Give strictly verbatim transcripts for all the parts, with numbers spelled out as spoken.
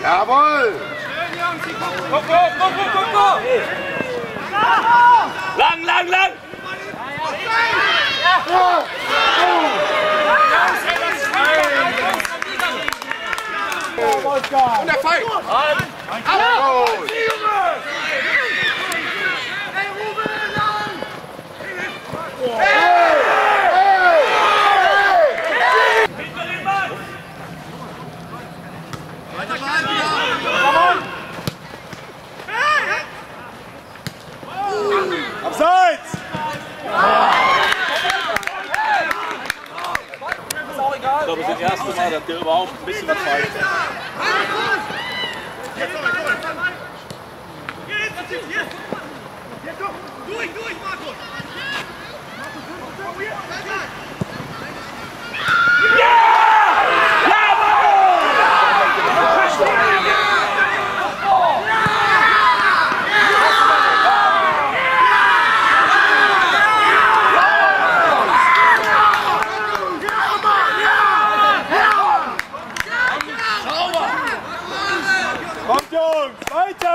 Jawohl! Go, go, go, go, go! Lang, lang, lang! Und der Pfeil! Abseits! Ich glaube, es ist das erste Mal, dass der überhaupt ein bisschen was falsch ist. Durch, durch, Markus!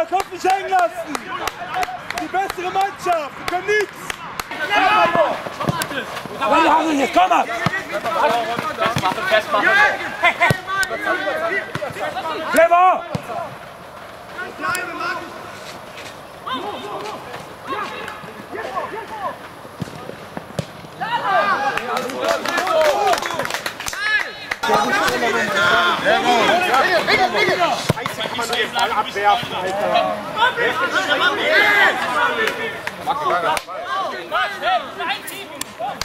Kopf nicht hängen lassen! Die bessere Mannschaft! Wir können nichts! Komm jetzt, komm mal! Festmachen, festmachen! Clever! Abwerfen, Alter!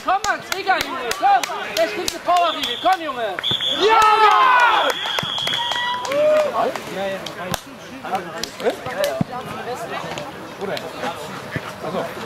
Komm, Mann, Digga, Junge, komm! Jetzt kriegst du Powerriegel, komm, Junge! Ja! Ja, ja,